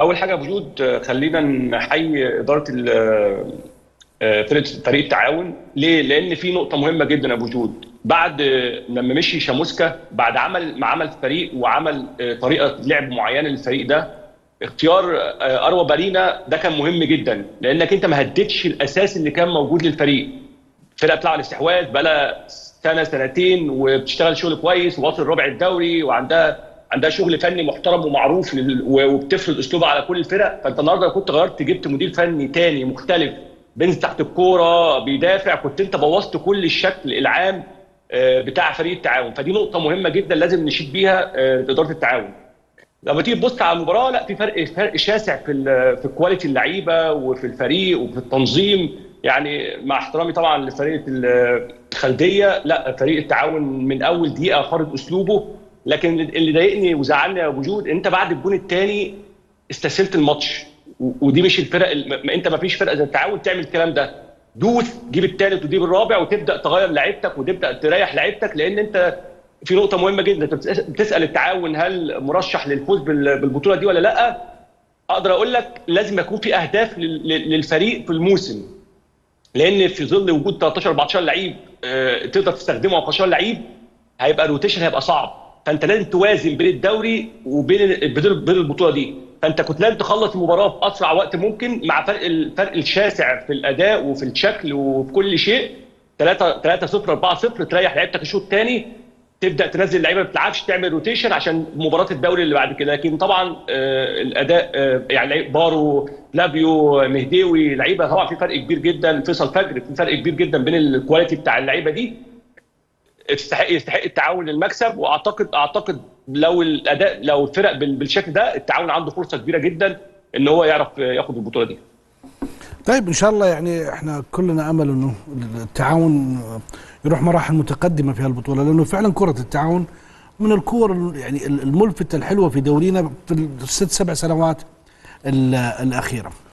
اول حاجه بوجود خلينا نحيي اداره فريق التعاون. ليه؟ لان في نقطه مهمه جدا يا بوجود، بعد لما مشي شاموسكا بعد عمل فريق وعمل طريقه لعب معينه للفريق ده، اختيار أروى بارينا ده كان مهم جدا، لانك انت ما هدتش الاساس اللي كان موجود للفريق. الفرقه بتلعب على الاستحواذ بقى سنه سنتين وبتشتغل شغل كويس وواصل ربع الدوري وعندها شغل فني محترم ومعروف وبتفرض اسلوبها على كل الفرق. فانت النهارده كنت غيرت جبت مدير فني تاني مختلف بينزل تحت الكوره بيدافع، كنت انت بوظت كل الشكل العام بتاع فريق التعاون. فدي نقطه مهمه جدا لازم نشيد بيها اداره التعاون. لما تيجي تبص على المباراه، لا في فرق شاسع في كواليتي اللعيبه وفي الفريق وفي التنظيم. يعني مع احترامي طبعا لفريق الخلديه، لا فريق التعاون من اول دقيقه فرض اسلوبه. لكن اللي ضايقني وزعلني يا وجود، انت بعد الجون الثاني استسلمت الماتش، ودي مش الفرق. انت ما فيش فرقه زي التعاون تعمل الكلام ده، دوس جيب الثالث وجيب الرابع وتبدا تغير لعيبتك وتبدا تريح لعيبتك. لان انت في نقطه مهمه جدا، انت بتسال التعاون هل مرشح للفوز بالبطوله دي ولا لا؟ اقدر اقول لك لازم يكون في اهداف للفريق في الموسم، لان في ظل وجود 13 14 لعيب تقدر تستخدمه، 14 لعيب هيبقى الروتيشن هيبقى صعب. فانت لازم توازن بين الدوري وبين البطوله دي. فانت كنت لازم تخلص المباراه في اسرع وقت ممكن، مع الفرق الشاسع في الاداء وفي الشكل وفي كل شيء. 3-0 4-0 تريح لعيبتك الشوط الثاني، تبدا تنزل اللعيبه ما بتلعبش، تعمل روتيشن عشان مباراه الدوري اللي بعد كده. لكن طبعا الاداء يعني بارو لافيو مهديوي لعيبه طبعا في فرق كبير جدا، في صفاجر في فرق كبير جدا بين الكواليتي بتاع اللعيبه دي. يستحق التعاون للمكسب، واعتقد لو الاداء لو الفرق بالشكل ده التعاون عنده فرصه كبيره جدا ان هو يعرف ياخد البطوله دي. طيب ان شاء الله، يعني احنا كلنا امل انه التعاون يروح مراحل متقدمه في هالبطوله، لانه فعلا كره التعاون من الكور يعني الملفته الحلوه في دورينا في ال6 7 سنوات الاخيره.